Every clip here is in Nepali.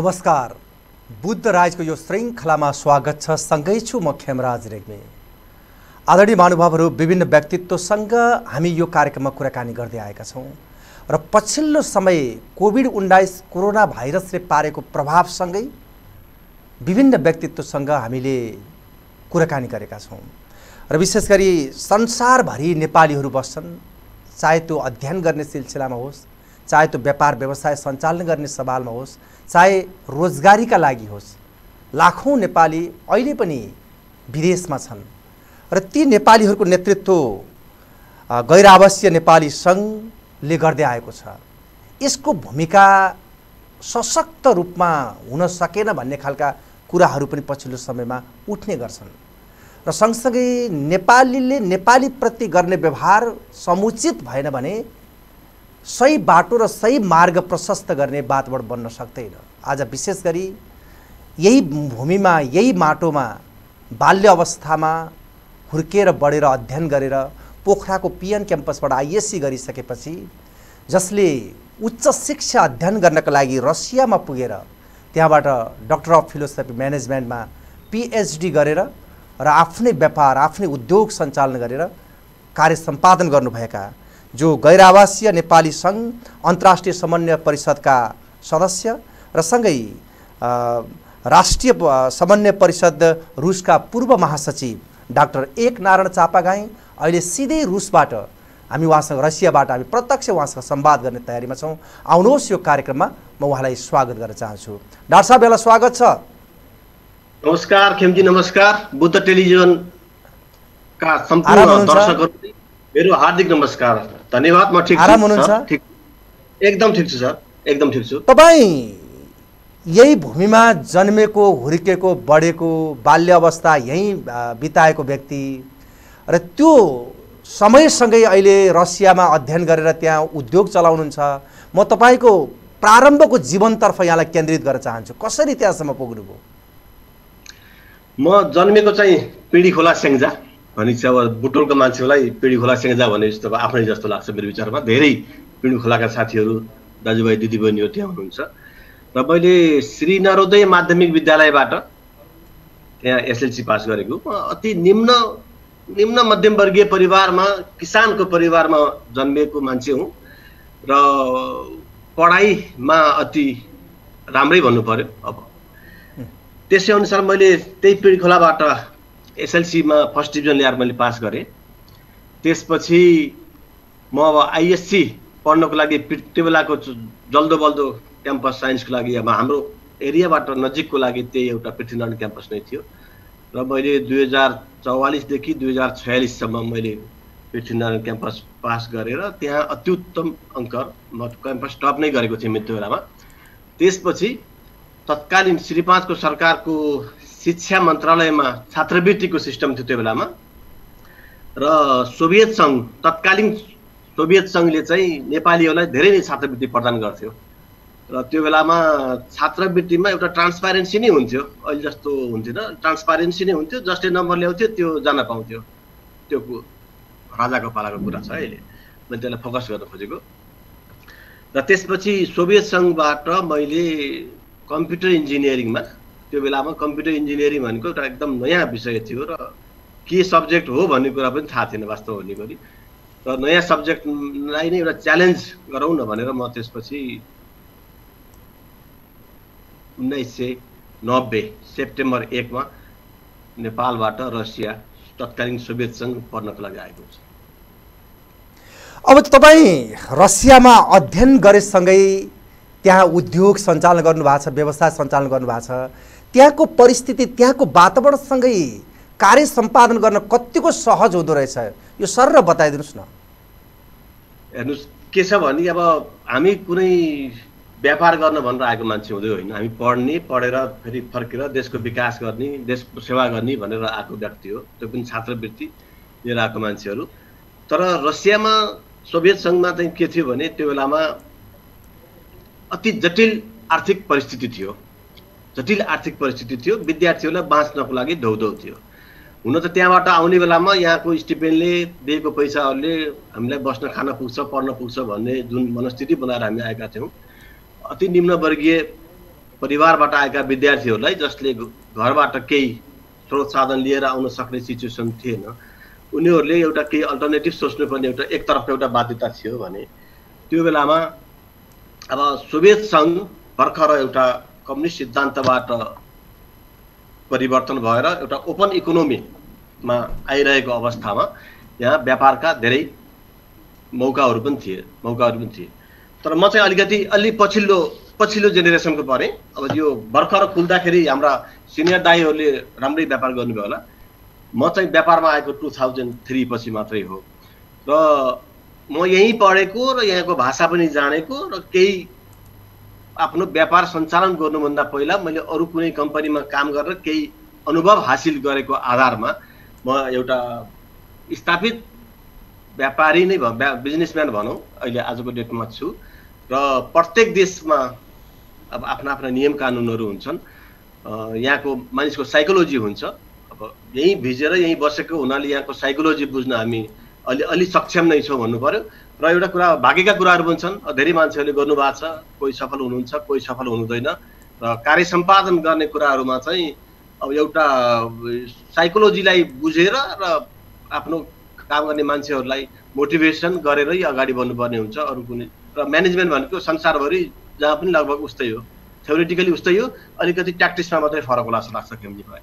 नमस्कार, बुद्ध राजको यो श्रृङ्खलामा स्वागत छ। सँगै छु म खेम राज रेग्मी। आदरणीय महानुभावहरू, विभिन्न व्यक्तित्वसँग हामी यो कार्यक्रममा कुराकानी गर्दै आएका छौं र पछिल्लो समय कोभिड-19 कोरोना भाइरसले पारेको प्रभावसँगै विभिन्न व्यक्तित्वसँग हामीले कुराकानी गरेका छौं र विशेष गरी संसारभरि नेपालीहरू बस्छन्, चाहे त्यो अध्ययन गर्ने सिलसिलामा होस्, चाहे त्यो व्यापार व्यवसाय सञ्चालन गर्ने सवालमा होस्, चाहे रोजगारीका लागि होस्, लाखौं नेपाली अहिले पनि विदेशमा छन् र ती नेपालीहरूको नेतृत्व गैरावासिय नेपाली संघले गर्दै आएको छ। यसको भूमिका सशक्त रूपमा हुन सकेन भन्ने खालका कुराहरू पनि पछिल्लो समयमा उठ्ने गर्छन् र सँगसँगै नेपालीले नेपालीप्रति गर्ने व्यवहार समुचित भएन भने सही बाटो र सही मार्ग प्रशस्त गर्ने वातावरण बन्न सक्दैन। आज विशेष गरी यही भूमिमा, यही माटोमा बाल्य अवस्थामा हुर्केर बढेर अध्ययन गरेर पोखराको पीएन क्याम्पसबाट आइएससी गरिसकेपछि जसले उच्च शिक्षा अध्ययन गर्नका लागि रसियामा पुगेर त्यहाँबाट डाक्टर अफ फिलोसफी म्यानेजमेन्टमा PhD गरेर र आफ्नै व्यापार, आफ्नै उद्योग सञ्चालन गरेर कार्य सम्पादन गर्नुभएका जो गैरावासिय नेपाली संघ अन्तर्राष्ट्रिय समन्वय परिषदका सदस्य र सँगै राष्ट्रिय समन्वय परिषद रुसका पूर्व महासचिव डा एकनारायण चापागाईं अहिले सिधै रुसबाट हामी उहाँसँग, रसियाबाट हामी प्रत्यक्ष उहाँसँग संवाद गर्ने तयारीमा छौं। आउनुहोस्, यो कार्यक्रममा म उहाँलाई स्वागत गर्न चाहन्छु। डाक्टर साहब, यहाँलाई स्वागत छ। नमस्कार खेमजी, नमस्कार। बुद्ध टेलिभिजनका सम्पूर्ण दर्शकहरु मेरो हार्दिक नमस्कार, धन्यवाद। म ठीक छु। आराम हुनुहुन्छ? ठीक, एकदम ठीक छु सर, एकदम ठीक छु। तपाई यही भूमिमा जन्मेको, हुर्केको, बढेको, बाल्य अवस्था यही बिताएको व्यक्ति र त्यो समयसँगै अहिले रसियामा अध्ययन गरेर त्यहाँ उद्योग चलाउनुहुन्छ। म तपाईको प्रारम्भको जीवनतर्फ यहाँलाई केन्द्रित गर्न चाहन्छु। कसरी त्यहाँसम्म पुग्नुभयो? म जन्मेको चाहिँ पिडी खोला सेङ्जा भनी चाहिँ अब बुटोलको मान्छेलाई पिँढी खोला सेङ्जा भने जस्तो अब आफ्नै जस्तो लाग्छ मेरो विचारमा। धेरै पिँढी खोलाका साथीहरू, दाजुभाइ दिदीबहिनीहरू त्यहाँ हुनुहुन्छ र मैले श्री नरोदय माध्यमिक विद्यालयबाट त्यहाँ SLC पास गरेको। अति निम्न मध्यमवर्गीय परिवारमा, किसानको परिवारमा जन्मिएको मान्छे हुँ र पढाइमा अति राम्रै भन्नु पर्यो। अब त्यसै अनुसार मैले त्यही पिँढी खोलाबाट SLC मा फर्स्ट डिभिजन ल्याएर मैले पास गरेँ। त्यसपछि म अब ISC पढ्नको लागि त्यो बेलाको जल्दो बल्दो क्याम्पस साइन्सको लागि अब हाम्रो एरियाबाट नजिकको लागि त्यही एउटा पृथ्वीनारायण क्याम्पस नै थियो र मैले 2044देखि 2046सम्म मैले पृथ्वीनारायण क्याम्पस पास गरेर त्यहाँ अत्युत्तम अङ्क, म क्याम्पस टप नै गरेको थिएँ त्यो बेलामा। त्यसपछि तत्कालीन श्री 5 को सरकारको शिक्षा मन्त्रालयमा छात्रवृत्तिको सिस्टम थियो त्यो बेलामा र सोभियत सङ्घ, तत्कालीन सोभियत सङ्घले चाहिँ नेपालीहरूलाई धेरै नै छात्रवृत्ति प्रदान गर्थ्यो र त्यो बेलामा छात्रवृत्तिमा एउटा ट्रान्सप्यारेन्सी नै हुन्थ्यो, अहिले जस्तो हुन्थेन। ट्रान्सप्यारेन्सी नै हुन्थ्यो, जसले नम्बर ल्याउँथ्यो त्यो जान पाउँथ्यो। त्यो राजाको पालाको कुरा छ, अहिले मैले त्यसलाई फोकस गर्न खोजेको। र त्यसपछि सोभियत सङ्घबाट मैले कम्प्युटर इन्जिनियरिङमा, त्यो बेलामा कम्प्युटर इन्जिनियरिङ भनेको एउटा एकदम नयाँ विषय थियो र के सब्जेक्ट हो भन्ने कुरा पनि थाहा थिएन वास्तव भन्ने गरी, र नयाँ सब्जेक्टलाई नै एउटा च्यालेन्ज गरौँ न भनेर म त्यसपछि 1990 सेप्टेम्बर 1 मा नेपालबाट रसिया, तत्कालीन सोभियत सङ्घ पढ्नको लागि आएको छ। अब तपाईँ रसियामा अध्ययन गरेसँगै त्यहाँ उद्योग सञ्चालन गर्नुभएको छ, व्यवसाय सञ्चालन गर्नुभएको छ। त्यहाँको परिस्थिति, त्यहाँको वातावरणसँगै कार्य सम्पादन गर्न कतिको सहज हुँदो रहेछ, यो सरल बताइदिनुहोस् न। हेर्नुहोस् के छ भने, अब हामी कुनै व्यापार गर्न भनेर आएको मान्छे हुँदै होइन, हामी पढ्ने, पढेर फेरि फर्केर देशको विकास गर्ने, देशको सेवा गर्ने भनेर आएको व्यक्ति हो। त्यो पनि छात्रवृत्ति लिएर आएको मान्छेहरू। तर रसियामा, सोभियत सङ्घमा चाहिँ के थियो भने त्यो बेलामा अति जटिल आर्थिक परिस्थिति थियो, जटिल आर्थिक परिस्थिति थियो। विद्यार्थीहरूलाई बाँच्नको लागि धौधौ थियो। हुन त त्यहाँबाट आउने बेलामा यहाँको स्टिपेन्डले दिएको पैसाहरूले हामीलाई बस्न, खान पुग्छ, पढ्न पुग्छ भन्ने जुन मनस्थिति बनाएर हामी आएका थियौँ, अति निम्नवर्गीय परिवारबाट आएका विद्यार्थीहरूलाई जसले घरबाट केही स्रोत साधन लिएर आउन सक्ने सिचुएसन थिएन, उनीहरूले एउटा केही अल्टरनेटिभ सोच्नुपर्ने एउटा एकतर्फ एउटा बाध्यता थियो भने त्यो बेलामा अब सोभियत संघ भर्खर एउटा कम्युनिस्ट सिद्धान्तबाट परिवर्तन भएर एउटा ओपन इकोनोमीमा आइरहेको अवस्थामा यहाँ व्यापारका धेरै मौकाहरू पनि थिए। तर म चाहिँ अलि पछिल्लो जेनेरेसनको परेँ। अब यो भर्खर खुल्दाखेरि हाम्रा सिनियर दाईहरूले राम्रै व्यापार गर्नुभयो होला, म चाहिँ व्यापारमा आएको 2003 पछि मात्रै हो र म यहीँ पढेको र यहाँको भाषा पनि जानेको र केही आफ्नो व्यापार सञ्चालन गर्नुभन्दा पहिला मैले अरू कुनै कम्पनीमा काम गरेर केही अनुभव हासिल गरेको आधारमा म एउटा स्थापित व्यापारी नै बिजनेसम्यान भनौँ अहिले आजको डेटमा छु। र प्रत्येक देशमा अब आफ्ना आफ्ना नियम कानुनहरू हुन्छन्, यहाँको मानिसको साइकोलोजी हुन्छ, अब यहीँ भिजेर यहीँ बसेको हुनाले यहाँको साइकोलोजी बुझ्न हामी अलि सक्षम नै छौँ भन्नु पर्यो। र एउटा कुरा भागेका कुराहरू पनि छन्, धेरै मान्छेहरूले गर्नुभएको छ, कोही सफल हुनुहुन्छ कोही सफल हुनुहुँदैन, र कार्य सम्पादन गर्ने कुराहरूमा चाहिँ अब एउटा साइकोलोजीलाई बुझेर र आफ्नो काम गर्ने मान्छेहरूलाई मोटिभेसन गरेरै अगाडि बढ्नुपर्ने हुन्छ। अरू कुनै र म्यानेजमेन्ट भनेको संसारभरि जहाँ पनि लगभग उस्तै हो, थ्योरिटिकली उस्तै हो, अलिकति ट्याक्टिक्समा मात्रै फरक होला जस्तो लाग्छ खेमजी भाइ।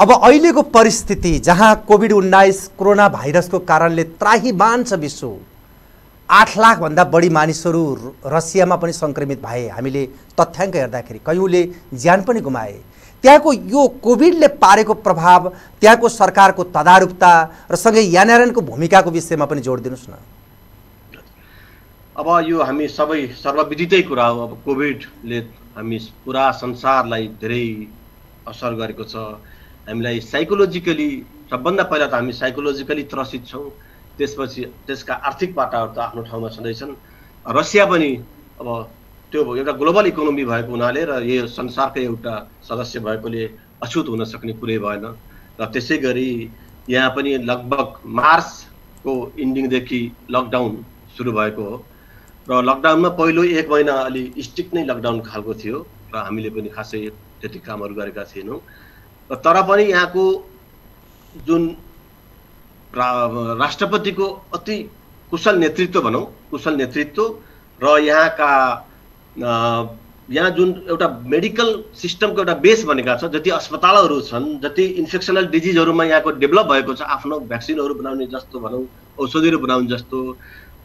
अब अहिलेको परिस्थिति जहाँ कोभिड-19 कोरोना भाइरसको कारणले त्राहिमाम छ विश्व, 8 लाखभन्दा बढी मानिसहरू रसियामा पनि सङ्क्रमित भए, हामीले तथ्याङ्क हेर्दाखेरि कयौँले ज्यान पनि गुमाए। त्यहाँको यो कोभिडले पारेको प्रभाव, त्यहाँको सरकारको तदारुकता र सँगै एनआरएनको भूमिकाको विषयमा पनि जोड दिनुस् न। अब यो हामी सबै सर्वविदितै कुरा हो, अब कोभिडले हामी पुरा संसारलाई धेरै असर गरेको छ। हामीलाई साइकोलोजिकली सबभन्दा पहिला त हामी साइकोलोजिकली त्रसित छौँ, त्यसपछि त्यसका आर्थिक बाटाहरू त आफ्नो ठाउँमा छँदैछन्। रसिया पनि अब त्यो एउटा ग्लोबल इकोनोमी भएको हुनाले र यो संसारकै एउटा सदस्य भएकोले अछुत हुन सक्ने कुरै भएन। र त्यसै गरी यहाँ पनि लगभग मार्चको इन्डिङदेखि लकडाउन सुरु भएको हो र लकडाउनमा पहिलो 1 महिना अलि स्ट्रिक्ट नै लकडाउन खालको थियो र हामीले पनि खासै त्यति कामहरू गरेका थिएनौँ। र तर पनि यहाँको जुन राष्ट्रपतिको अति कुशल नेतृत्व भनौँ, कुशल नेतृत्व र यहाँ जुन एउटा मेडिकल सिस्टमको एउटा बेस भनेका छ, जति अस्पतालहरू छन्, जति इन्फेक्सनल डिजिजहरूमा यहाँको डेभलप भएको छ, आफ्नो भ्याक्सिनहरू बनाउने जस्तो भनौँ, औषधिहरू बनाउने जस्तो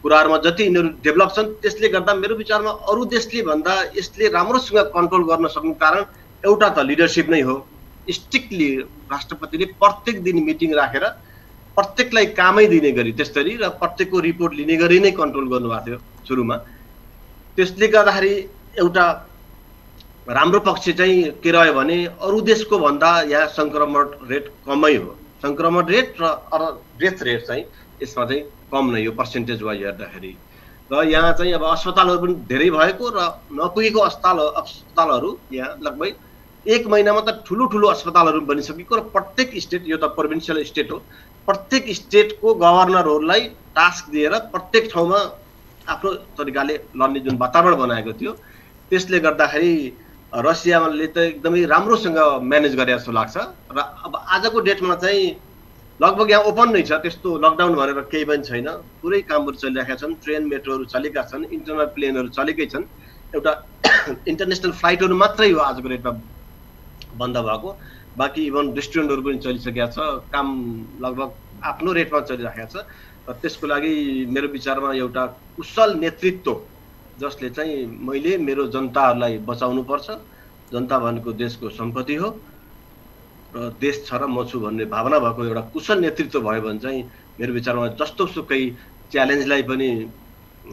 कुराहरूमा जति यिनीहरू डेभलप छन्, त्यसले गर्दा मेरो विचारमा अरू देशले भन्दा यसले राम्रोसँग कन्ट्रोल गर्न सक्नु कारण एउटा त लिडरसिप नै हो। स्ट्रिक्टली राष्ट्रपतिले प्रत्येक दिन मिटिङ राखेर प्रत्येकलाई कामै दिने गरी त्यसरी र प्रत्येकको रिपोर्ट लिने गरी नै कन्ट्रोल गर्नुभएको थियो सुरुमा। त्यसले गर्दाखेरि एउटा राम्रो पक्ष चाहिँ के रह्यो भने अरू देशको भन्दा यहाँ सङ्क्रमण रेट कमै हो, सङ्क्रमण रेट र डेथ रेट चाहिँ यसमा चाहिँ कम नै हो पर्सेन्टेज वाइज हेर्दाखेरि। र यहाँ चाहिँ अब अस्पतालहरू पनि धेरै भएको र नपुगेको अस्पतालहरू यहाँ लगभग 1 महिनामा त ठुलो अस्पतालहरू बनिसकेको र प्रत्येक स्टेट, यो त प्रोभिन्सियल स्टेट हो, प्रत्येक स्टेटको गभर्नरहरूलाई टास्क दिएर प्रत्येक ठाउँमा आफ्नो तरिकाले लड्ने जुन वातावरण बनाएको थियो, त्यसले गर्दाखेरि रसियाले त एकदमै राम्रोसँग म्यानेज गरे जस्तो लाग्छ। र अब आजको डेटमा चाहिँ लगभग यहाँ ओपन नै छ, त्यस्तो लकडाउन भनेर केही पनि छैन, पुरै कामहरू चलिरहेका छन्, ट्रेन मेट्रोहरू चलेका छन्, इन्टरनल प्लेनहरू चलेकै छन्, एउटा इन्टरनेसनल फ्लाइटहरू मात्रै हो आजको डेटमा बन्द भएको, बाँकी इभन रेस्टुरेन्टहरू पनि चलिसकेका छ, काम लगभग आफ्नो रेटमा चलिरहेको छ। र त्यसको लागि मेरो विचारमा एउटा कुशल नेतृत्व जसले चाहिँ मैले मेरो जनताहरूलाई बचाउनुपर्छ, जनता भनेको देशको सम्पत्ति हो र देश छ र म छु भन्ने भावना भएको एउटा कुशल नेतृत्व भयो भने चाहिँ मेरो विचारमा जस्तो सुकै च्यालेन्जलाई पनि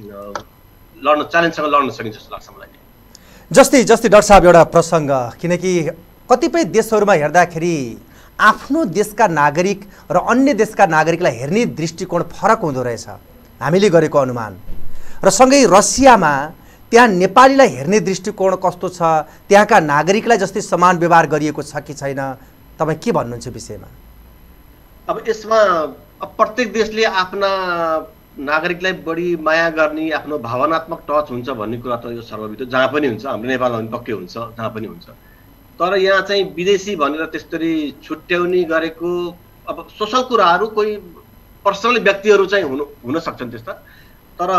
च्यालेन्जसँग लड्न सकिन्छ जस्तो लाग्छ मलाई। जस्तै डाक्टर साहब एउटा प्रसङ्ग, किनकि कतिपय देशहरूमा हेर्दाखेरि आफ्नो देशका नागरिक र अन्य देशका नागरिकलाई हेर्ने दृष्टिकोण फरक हुँदो रहेछ हामीले गरेको अनुमान, र सँगै रसियामा त्यहाँ नेपालीलाई हेर्ने दृष्टिकोण कस्तो छ, त्यहाँका नागरिकलाई जस्तै समान व्यवहार गरिएको छ कि छैन, तपाईँ के भन्नुहुन्छ विषयमा? अब यसमा प्रत्येक देशले आफ्ना नागरिकलाई बढी माया गर्ने आफ्नो भावनात्मक टच हुन्छ भन्ने कुरा त यो सर्वविदित जहाँ पनि हुन्छ, हाम्रो नेपालमा पनि पक्कै हुन्छ, जहाँ पनि हुन्छ। तर यहाँ चाहिँ विदेशी भनेर त्यसरी छुट्याउने गरेको अब सोसल कुराहरु कोही पर्सनल व्यक्तिहरु चाहिँ हुन सक्छन् त्यस्ता। तर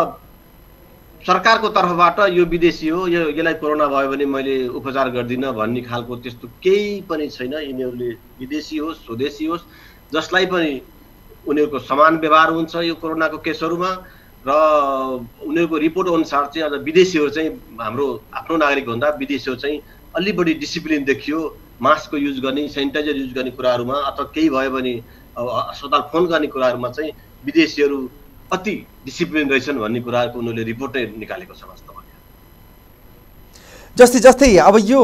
सरकारको तर्फबाट यो विदेशी हो, यो यसलाई कोरोना भयो भने मैले उपचार गर्दिन भन्ने खालको त्यस्तो केही पनि छैन। यिनीहरुले विदेशी होस् स्वदेशी होस् जसलाई पनि उनीहरुको समान व्यवहार हुन्छ यो कोरोनाको केसहरुमा, र उनीहरुको रिपोर्ट अनुसार चाहिँ अझ विदेशीहरु चाहिँ हाम्रो आफ्नो नागरिक भन्दा विदेशीहरु चाहिँ अलि बढी डिसिप्लिन देखियो, मास्कको युज गर्ने, सेनिटाइजर युज गर्ने कुराहरुमा अथवा केही भयो भने अस्पताल फोन गर्ने कुराहरुमा चाहिँ विदेशीहरु अति डिसिप्लिन रहेछन् भन्ने कुराहरुको उनीहरुले रिपोर्ट निकालेको छ वास्तवमा। जस्तै जस्तै अब यो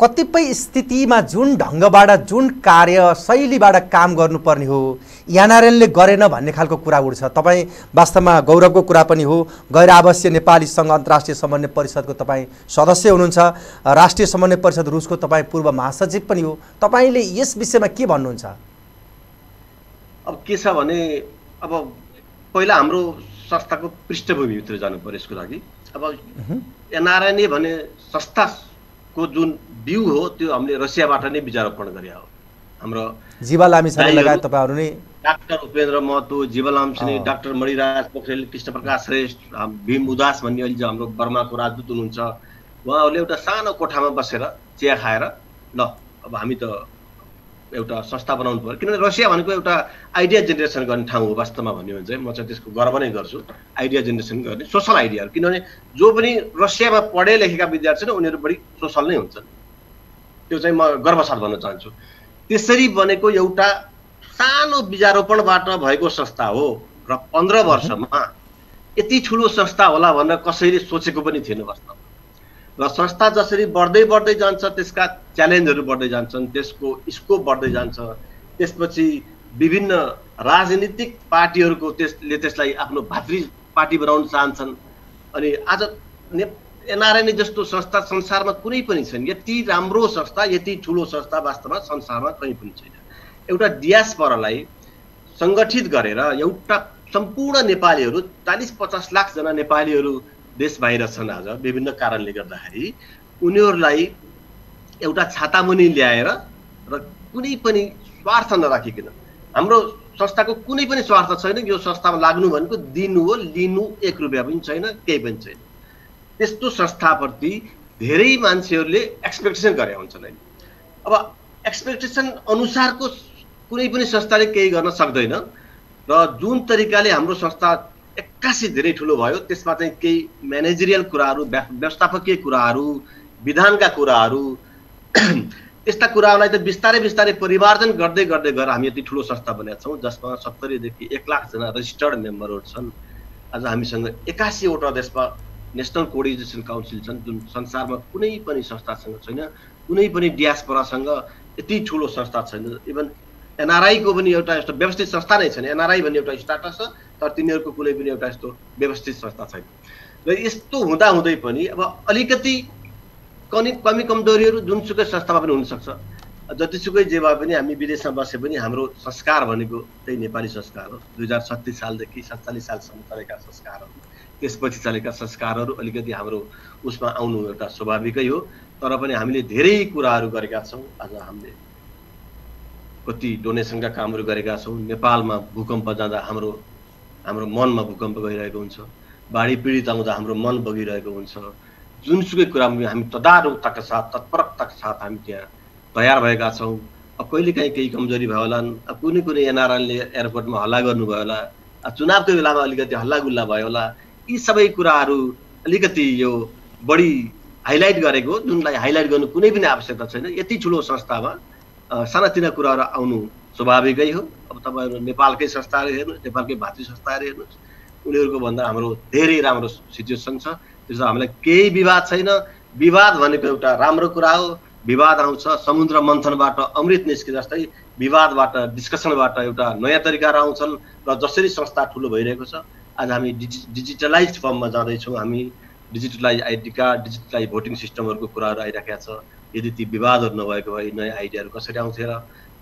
कतिपय स्थितिमा जुन ढंगबाट जुन कार्यशैलीबाट काम गर्नुपर्ने हो एनआरएनले गरेन भन्ने खालको कुरा उठ्छ। तपाई वास्तवमा गौरवको कुरा पनि हो, गैरावासिय नेपाली संघ अन्तर्राष्ट्रिय समन्वय परिषदको तपाई सदस्य हुनुहुन्छ, राष्ट्रिय समन्वय परिषद रुसको तपाई पूर्व महासचिव पनि हो। तपाईले यस विषयमा के भन्नुहुन्छ? अब के छ भने अब पहिला हाम्रो संस्थाको पृष्ठभूमि भित्र जानु पर्यो यसको लागि। अब एनआरएनए भने संस्था को जुन बिउ हो त्यो हामीले रसियाबाट नै बीजारोपण गरे हो। हाम्रो जीवा लामिछाने लगायत तपाईहरु नै डाक्टर उपेन्द्र महतो, जीवा लामिछाने, डाक्टर मणिराज पोखरेल, कृष्ण प्रकाश श्रेष्ठ, भीम उदास भन्ने अहिले हाम्रो बर्माको राजदूत हुनुहुन्छ, उहाँहरुले एउटा सानो कोठामा बसेर चिया खाएर ल अब हामी त एउटा संस्था बनाउनु पर्यो, किनभने रसिया भनेको एउटा आइडिया जेनेरेसन गर्ने ठाउँ हो वास्तवमा भन्ने हुन्छ। म चाहिँ त्यसको गर्व नै गर्छु, आइडिया जेनेरेसन गर्ने सोशल आइडियाहरु, किनभने जो पनि रसियामा पढे लेखेका विद्यार्थी छन् उनीहरु बढी सोशल नै हुन्छन्, त्यो चाहिँ म गर्वसाथ भन्न चाहन्छु। त्यसरी बनेको एउटा सानो बीजारोपणबाट भएको संस्था हो र 15 वर्षमा यति ठूलो संस्था होला भनेर कसैले सोचेको पनि थिएन वास्तवमा। र संस्था जसरी बढ्दै बढ्दै जान्छ त्यसका च्यालेन्जहरु बढ्दै जान्छन्, त्यसको स्कोप बढ्दै जान्छ, त्यसपछि विभिन्न राजनीतिक पार्टीहरुको त्यसले त्यसलाई आफ्नो भातृ पार्टी बनाउन चाहन्छन्। अनि आज एनआरएनए जस्तो संस्था संसारमा कुनै पनि छैन, यति राम्रो संस्था यति ठूलो संस्था वास्तवमा संसारमा कहीँ पनि छैन। एउटा डियास्पोरालाई संगठित गरेर एउटा सम्पूर्ण नेपालीहरु 40-50 लाख जना नेपालीहरु देश बाहिर छन् आज विभिन्न कारणले गर्दाखेरि, उनीहरुलाई एउटा छातामुनि ल्याएर र कुनै पनि स्वार्थ नराखिकन, हाम्रो संस्थाको कुनै पनि स्वार्थ छैन, यो संस्थामा लाग्नु भनेको दिनु हो लिनु, 1 रुपैयाँ पनि छैन, केही पनि छैन। त्यस्तो संस्थाप्रति धेरै मान्छेहरुले एक्सपेक्टेसन गरे हुन्छन्। अब एक्सपेक्टेसन अनुसारको कुनै पनि संस्थाले केही गर्न सक्दैन र जुन तरिकाले हाम्रो संस्था एक्कासी धेरै ठूलो भयो त्यसमा चाहिँ केही म्यानेजरियल कुराहरु, व्यवस्थापकीय कुराहरु, विधानका कुराहरु, त्यस्ता कुराहरुलाई त बिस्तारै बिस्तारै परिमार्जन गर्दै गर्दै गएर हामी यति ठूलो संस्था बनेका छौं जसमा 70 देखि 1 लाख जना रजिस्टर्ड मेम्बरहरु छन्। आज हामीसँग 81 वटा देशमा नेशनल कोअर्डिनेसन काउन्सिल छन् जुन संसारमा कुनै पनि संस्थासँग छैन, कुनै पनि डियास्पोरासँग यति ठूलो संस्था छैन। इभन एनआरआई को पनि एउटा यस्तो व्यवस्थित संस्था नै छैन, एनआरआई भन्ने एउटा स्टार्टअप छ तर तिनीहरुको कुनै पनि एउटा यस्तो व्यवस्थित संस्था छैन। र यस्तो हुँदा हुँदै पनि अब अलिकति कमी कमजोरीहरु जुनसुकै संस्थामा पनि हुन सक्छ, जतिसुकै जे भए पनि हामी विदेशमा बसे पनि हाम्रो संस्कार भनेको त्यही नेपाली संस्कार हो। 2036 सालदेखि 47 सालसम्म चलेका संस्कारहरु, त्यसपछि चलेका संस्कारहरु अलिकति हाम्रो उसमा आउनु एउटा स्वाभाविकै हो। तर पनि हामीले धेरै कुराहरु गरेका छौं, आज हामीले कति डोनेसनका कामहरु गरेका छौं, नेपालमा भूकम्प जाँदा हाम्रो मनमा भूकम्प गइरहेको हुन्छ, बाढी पीडित आउँदा हाम्रो मन बगिरहेको हुन्छ, जुनसुकै कुरामा हामी तदारुकताका साथ तत्परताका साथ हामी त्यहाँ तयार भएका छौं। अब कहिलेकाहीँ केही कमजोरी भयो होला, अब कुनै कुनै एनआरएनले एयरपोर्टमा हल्ला गर्नुभयो होला, चुनावको बेलामा अलिकति हल्लागुल्ला भयो होला, यी सबै कुराहरु अलिकति यो बढी हाइलाइट गरेको जुनलाई हाइलाइट गर्नु कुनै पनि आवश्यकता छैन। यति ठूलो संस्थामा सानातिना कुराहरु आउनु स्वाभाविकै हो। अब तपाईहरु नेपालकै संस्थाहरु हेर्नुहोस्, नेपालकै भातृ संस्थाहरु हेर्नुहोस्, उनीहरुको भन्दा हाम्रो धेरै राम्रो सिचुएसन छ, त्यसमा हामीलाई केही विवाद छैन। विवाद भनेको एउटा राम्रो कुरा हो, विवाद आउँछ, समुद्र मन्थनबाट अमृत निस्के जस्तै विवादबाट डिस्कसनबाट एउटा नयाँ तरिकाहरु आउँछन्। र जसरी संस्था ठूलो भइरहेको छ, आज हामी डिजिटलाइज्ड फर्ममा जाँदै छौं, हामी digitalise ID card, digitalise voting सिस्टमहरुको कुराहरु आइराखेका छ। यदि ती विवादहरु नभएको भए नयाँ आइडियाहरु कसरी आउँथे र?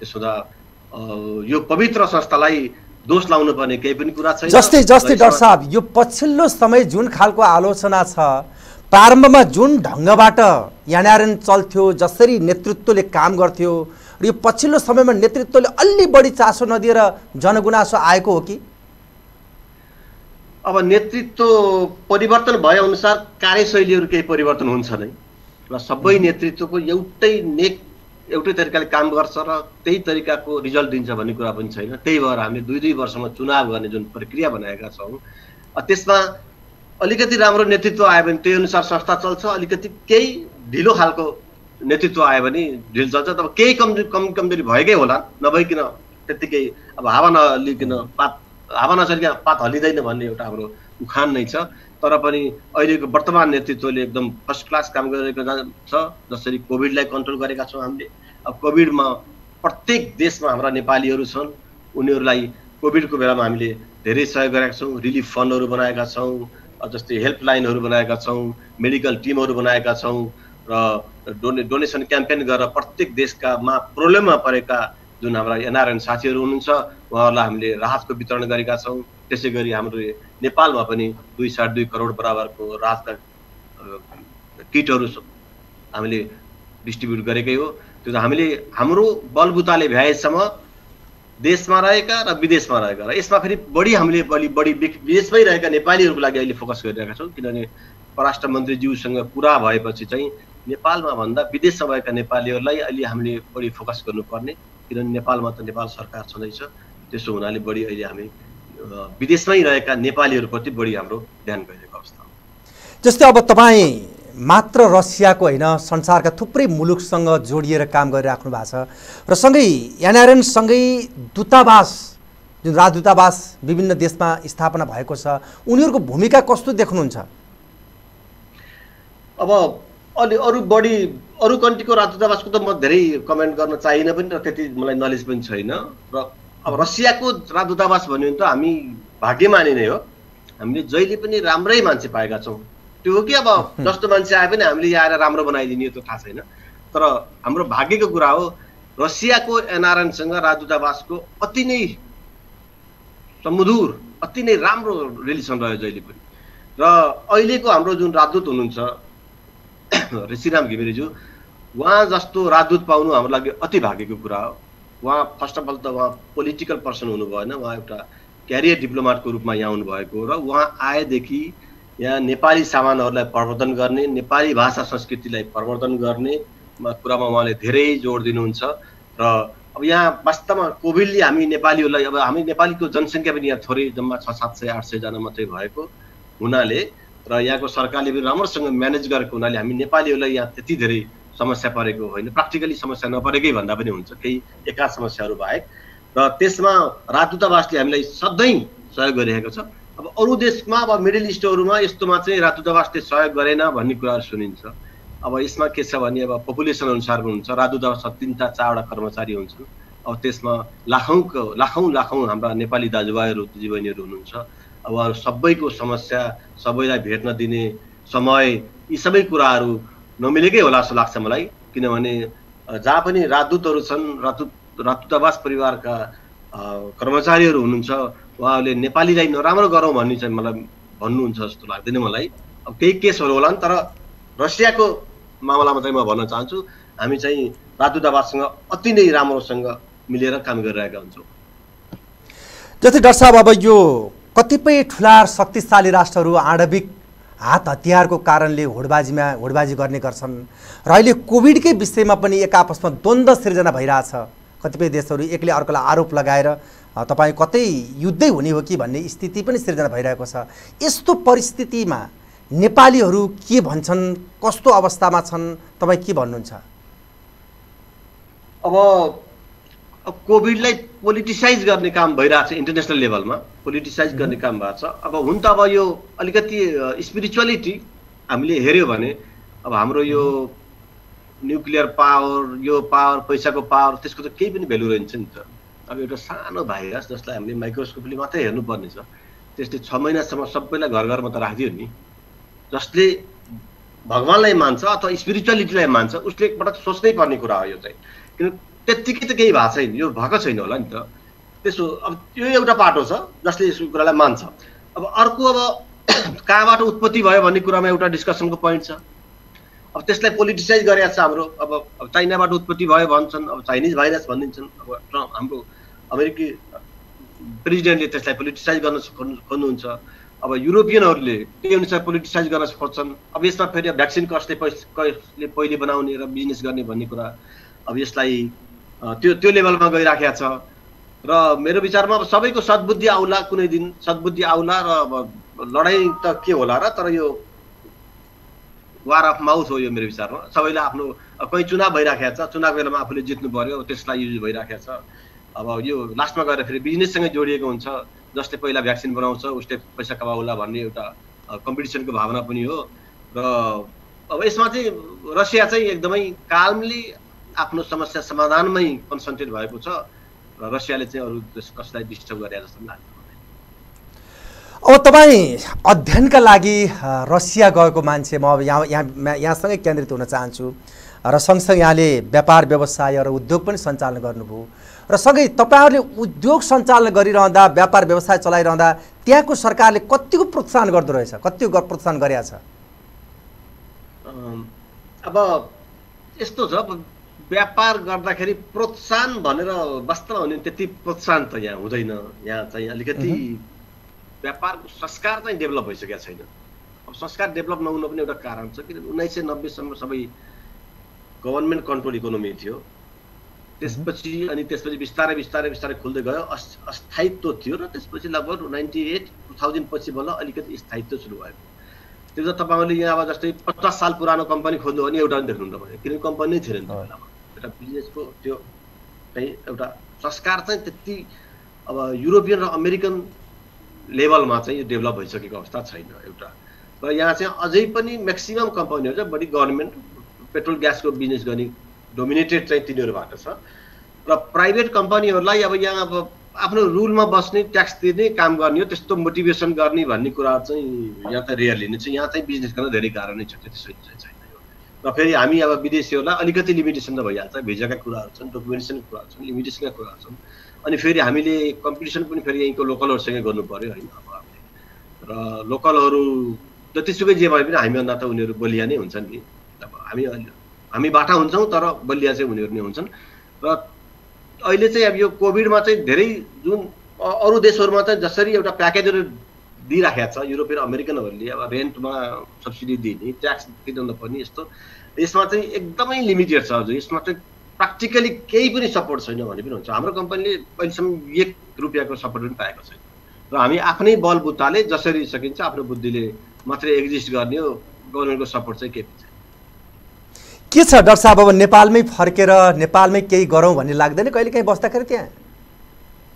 त्यसो हुँदा यो पवित्र संस्थालाई दोष लाउनु पर्ने केही पनि कुरा छैन। जस्तै जस्तै डाक्टर साहब यो पछिल्लो समय जुन खालको आलोचना छ, प्रारम्भमा जुन ढङ्गबाट एनआरएन चल्थ्यो, जसरी नेतृत्वले काम गर्थ्यो, र यो पछिल्लो समयमा नेतृत्वले अलि बढी चासो नदिएर जनगुनासो आएको हो कि? अब नेतृत्व परिवर्तन भएअनुसार कार्यशैलीहरु केही परिवर्तन हुन्छ नै र सबै नेतृत्वको एउटै नेक एउटै तरिकाले काम गर्छ र त्यही तरिकाको रिजल्ट दिन्छ भन्ने कुरा पनि छैन। त्यही भएर हामीले दुई दुई वर्षमा चुनाव गर्ने जुन प्रक्रिया बनाएका छौं, त्यसमा अलिकति राम्रो नेतृत्व आयो भने त्यही अनुसार संस्था चल्छ, अलिकति केही ढिलो खालको नेतृत्व आयो भने ढिल चल्छ। तब केही कमजोरी भएकै होला, नभइकन त्यतिकै अब हावा नलिकन हावा नचलिकन पात हलिँदैन भन्ने एउटा हाम्रो उखान नै छ। तर पनि अहिलेको वर्तमान नेतृत्वले एकदम फर्स्ट क्लास काम गरिरहेको छ। जसरी कोभिडलाई कन्ट्रोल गरेका छौँ हामीले, अब कोभिडमा प्रत्येक देशमा हाम्रा नेपालीहरू छन्, उनीहरूलाई कोभिडको बेलामा हामीले धेरै सहयोग गरेका छौँ। रिलिफ फन्डहरू बनाएका छौँ, जस्तै हेल्पलाइनहरू बनाएका छौँ, मेडिकल टिमहरू बनाएका छौँ र डोनेसन क्याम्पेन गरेर प्रत्येक देशकामा प्रब्लममा परेका जुन हाम्रा एनआरएन साथीहरू हुनुहुन्छ उहाँहरूलाई हामीले राहतको वितरण गरेका छौँ। त्यसै गरी हाम्रो नेपालमा पनि 2.5 करोड बराबरको राहतका किटहरू हामीले डिस्ट्रिब्युट गरेकै हो। त्यो त हामीले हाम्रो बलबुताले भ्याएसम्म देशमा रहेका र विदेशमा रहेका र यसमा फेरि बढी हामीले बढी विदेशमै रहेका नेपालीहरूको लागि अहिले फोकस गरिरहेका छौँ, किनभने परराष्ट्र मन्त्रीज्यूसँग कुरा भएपछि चाहिँ नेपालमा भन्दा विदेशमा भएका नेपालीहरूलाई अहिले हामीले बढी फोकस गर्नुपर्ने, किनभने नेपालमा त नेपाल सरकार छँदैछ। त्यसो हुनाले बढी अहिले हामी विदेशमै रहेका नेपालीहरुप्रति बढी हाम्रो ध्यान गइरहेको अवस्था हो। जस्तै अब तपाई मात्र रसियाको हैन, संसारका थुप्रै मुलुकसँग जोडिएर काम गरिराख्नु भएको छ र सँगै एनआरएन सँगै दूतावास, जुन राजदूतावास विभिन्न देशमा स्थापना भएको छ, उनीहरुको भूमिका कस्तो देख्नुहुन्छ? अब अरू कन्ट्रीको राजदूतावासको त म धेरै कमेन्ट गर्न चाहिन्न पनि, र त्यति मलाई नलेज पनि छैन। र अब रसियाको राजदूतावास भन्यो भने त हामी भाग्यमानी नै हो, हामीले जहिले पनि राम्रै मान्छे पाएका छौँ। त्यो हो कि अब जस्तो मान्छे आए पनि हामीले यहाँ आएर राम्रो बनाइदिने त थाहा छैन, तर हाम्रो भाग्यको कुरा हो। रसियाको एनआरएनसँग राजदूतावासको अति नै सुमधुर, अति नै राम्रो रिलेसन रह्यो जहिले पनि। र अहिलेको हाम्रो जुन राजदूत हुनुहुन्छ ऋषिराम घिमिरेज्यू, उहाँ जस्तो राजदूत पाउनु हाम्रो लागि अति भाग्यको कुरा हो। वहाँ फर्स्ट अफ अल त वहाँ पोलिटिकल पर्सन हुनु भएन, वहाँ एउटा क्यारियर डिप्लोमेटको रूपमा यहाँ आउनुभएको र वहाँ आएदेखि यहाँ नेपाली सामानहरूलाई प्रवर्धन गर्ने, नेपाली भाषा संस्कृतिलाई प्रवर्धन गर्ने कुरामा उहाँले धेरै जोड दिनुहुन्छ। र अब यहाँ वास्तवमा कोभिडले हामी नेपालीहरूलाई, अब हामी नेपालीको जनसङ्ख्या पनि यहाँ थोरै जम्मा 600-700-800 जना मात्रै भएको हुनाले र यहाँको सरकारले पनि राम्रोसँग म्यानेज गरेको हुनाले हामी नेपालीहरूलाई यहाँ त्यति धेरै समस्या परेको होइन, प्र्याक्टिकली समस्या नपरेकै भन्दा पनि हुन्छ, केही एकाध समस्याहरू बाहेक। र त्यसमा राजदूतावासले हामीलाई सधैँ सहयोग गरिरहेको छ। अब अरू देशमा, अब मिडल इस्टहरूमा यस्तोमा चाहिँ राजदूतावासले सहयोग गरेन भन्ने कुराहरू सुनिन्छ। अब यसमा के छ भने अब पपुलेसन अनुसारको हुन्छ, राजदूतावासमा 3-4 वटा कर्मचारी हुन्छन्। अब त्यसमा लाखौँ हाम्रा नेपाली दाजुभाइहरू दिदीबहिनीहरू हुनुहुन्छ। अब सबैको समस्या, सबैलाई भेट्न दिने समय, यी सबै कुराहरू नमिलेकै होला जस्तो लाग्छ मलाई, किनभने जहाँ पनि राजदूतहरू छन्, राजदूतावास परिवारका कर्मचारीहरू हुनुहुन्छ, उहाँहरूले नेपालीलाई नराम्रो गरौँ भन्ने चाहिँ मलाई भन्नुहुन्छ जस्तो लाग्दैन मलाई। अब केही केसहरू होला नि, तर रसियाको मामलामा चाहिँ म भन्न चाहन्छु हामी चाहिँ राजदूतावाससँग अति नै राम्रोसँग मिलेर काम गरिरहेका हुन्छौँ। जस्तै डाक्टर साहब, अब यो कतिपय ठुला शक्तिशाली राष्ट्रहरू आणविक हात हतियारको कारणले होडबाजी गर्ने गर्छन् र अहिले कोभिडकै विषयमा पनि एक आपसमा द्वन्द्व सिर्जना भइरहेछ। कतिपय देशहरू एकले अर्कोलाई आरोप लगाएर तपाईँ कतै युद्धै हुने हो कि भन्ने स्थिति पनि सिर्जना भइरहेको छ। यस्तो परिस्थितिमा नेपालीहरू के भन्छन्, कस्तो अवस्थामा छन्, तपाईँ के भन्नुहुन्छ? अब कोभिडलाई पोलिटिसाइज गर्ने काम भइरहेछ, इन्टरनेसनल लेभलमा पोलिटिसाइज गर्ने काम भएको छ। अब हुन त अब यो अलिकति स्पिरिचुअलिटी हामीले हेऱ्यौँ भने अब हाम्रो यो न्युक्लियर पावर, यो पावर, पैसाको पावर, त्यसको त केही पनि भेल्यु रहन्छ नि त। अब एउटा सानो भाइरस जसलाई हामीले माइक्रोस्कोपले मात्रै हेर्नुपर्ने छ, त्यसले 6 महिनासम्म सबैलाई घर घरमा त राखिदियो नि। जसले भगवान्लाई मान्छ अथवा स्पिरिचुअलिटीलाई मान्छ उसले एकपटक सोच्नै पर्ने कुरा हो यो चाहिँ, किन त्यत्तिकै त केही भएको छैन, यो भएको छैन होला नि त। त्यसो अब त्यो एउटा पाटो छ जसले यस कुरालाई मान्छ। अब अर्को अब कहाँबाट उत्पत्ति भयो भन्ने कुरामा एउटा डिस्कसनको पोइन्ट छ। अब त्यसलाई पोलिटिसाइज गरेछ हाम्रो। अब चाइनाबाट उत्पत्ति भयो भन्छन्, अब चाइनिज भाइरस भनिन्छन्। अब ट्रम्प हाम्रो अमेरिकी प्रेसिडेन्टले त्यसलाई पोलिटिसाइज गर्न खोज्नुहुन्छ। अब युरोपियनहरूले त्यही अनुसार पोलिटिसाइज गर्न खोज्छन्। अब यसमा फेरि भ्याक्सिन कसले पहिले बनाउने र बिजनेस गर्ने भन्ने कुरा अब यसलाई त्यो लेभलमा गइराखेको छ। र मेरो विचारमा अब सबैको सद्बुद्धि आउला, कुनै दिन सद्बुद्धि आउला र लडाईं त के होला र। तर यो वार अफ माउथ हो यो मेरो विचारमा। सबैले आफ्नो कहीँ चुनाव भइराखेको छ, चुनाव बेलामा आफूले जित्नु पर्यो, त्यसलाई युज भइराखेको छ। अब यो लास्टमा गएर फेरि बिजनेससँगै जोडिएको हुन्छ। जसले पहिला भ्याक्सिन बनाउँछ उसले पैसा कमाउला भन्ने एउटा कम्पिटिसनको भावना पनि हो। र अब यसमा चाहिँ रसिया चाहिँ एकदमै काल्मली आफ्नो समस्या समाधानमै कन्सन्ट्रेट भएको छ र रसियाले चाहिँ अरू कसैलाई डिस्टर्ब गरे जस्तो पनि लाग्छ। अब तपाईँ अध्ययनका लागि रसिया गएको मान्छे, म यहाँसँगै केन्द्रित हुन चाहन्छु र सँगसँगै यहाँले व्यापार व्यवसाय र उद्योग पनि सञ्चालन गर्नुभयो र सँगै तपाईहरुले उद्योग सञ्चालन गरिरहँदा, व्यापार व्यवसाय चलाइरहँदा त्यहाँको सरकारले कतिको प्रोत्साहन गर्दो रहेछ, कतिको प्रोत्साहन गरेको छ? अब यस्तो छ, व्यापार गर्दाखेरि प्रोत्साहन भनेर वास्तवमा हुने त्यति प्रोत्साहन त यहाँ हुँदैन। यहाँ चाहिँ अलिकति व्यापारको संस्कार चाहिँ डेभलप भइसकेको छैन। अब संस्कार डेभलप नहुनु पनि एउटा कारण छ, किनभने 1990सम्म सबै गभर्नमेन्ट कन्ट्रोल इकोनोमी थियो। त्यसपछि अनि त्यसपछि बिस्तारै बिस्तारै बिस्तारै खुल्दै गयो, अस्थायित्व थियो। र त्यसपछि लगभग 98-2000 पछि बल्ल अलिकति स्थायित्व सुरु भयो। त्यो त तपाईँहरूले यहाँ अब जस्तै 50 साल पुरानो कम्पनी खोज्नु भने एउटा देख्नुहुन्छ भने, किनभने कम्पनी नै थिएन एउटा बिजनेसको। त्यो चाहिँ एउटा संस्कार चाहिँ त्यति अब युरोपियन र अमेरिकन लेभलमा चाहिँ यो डेभलप भइसकेको अवस्था छैन एउटा। र यहाँ चाहिँ अझै पनि म्याक्सिमम कम्पनीहरू चाहिँ बढी गभर्मेन्ट पेट्रोल ग्यासको बिजनेस गर्ने डोमिनेटेड चाहिँ तिनीहरूबाट छ। र प्राइभेट कम्पनीहरूलाई अब यहाँ अब आफ्नो रुलमा बस्ने, ट्याक्स तिर्ने काम गर्ने हो, त्यस्तो मोटिभेसन गर्ने भन्ने कुरा चाहिँ यहाँ त रियरली नै छ। यहाँ चाहिँ बिजनेस गर्न धेरै कारण नै छ, त्यसो छैन। र फेरि हामी अब विदेशीहरूलाई अलिकति लिमिटेसन त भइहाल्छ, भिजाका कुराहरू छन्, डकुमेन्टेसनको कुराहरू छन्, लिमिटेसनका कुराहरू छन्। अनि फेरि हामीले कम्पिटिसन पनि फेरि यहीँको लोकलहरूसँगै गर्नु पऱ्यो होइन। अब हामीले र लोकलहरू जतिसुकै जे भए पनि हामीभन्दा त उनीहरू बलिया नै हुन्छन् नि। अब हामी बाठा हुन्छौँ तर बलिया चाहिँ उनीहरू नै हुन्छन्। र अहिले चाहिँ अब यो कोभिडमा चाहिँ धेरै जुन अरू देशहरूमा चाहिँ जसरी एउटा प्याकेजहरू दिइराखेको छ युरोपियन अमेरिकनहरूले, अब रेन्टमा सब्सिडी दिने, ट्याक्स तिर्न पर्ने, यस्तो यसमा चाहिँ एकदमै लिमिटेड छ। हजुर, यसमा चाहिँ प्र्याक्टिकली केही पनि सपोर्ट छैन भने पनि हुन्छ। हाम्रो कम्पनीले अहिलेसम्म 1 रुपियाँको सपोर्ट पनि पाएको छैन। र हामी आफ्नै बलबुताले जसरी सकिन्छ आफ्नो बुद्धिले मात्रै एक्जिस्ट गर्ने हो, गभर्मेन्टको सपोर्ट चाहिँ केही छैन। के छ डाक्टर साहब, अब नेपालमै फर्केर नेपालमै केही गरौँ भन्ने लाग्दैन कहिलेकाहीँ बस्दाखेरि? त्यहाँ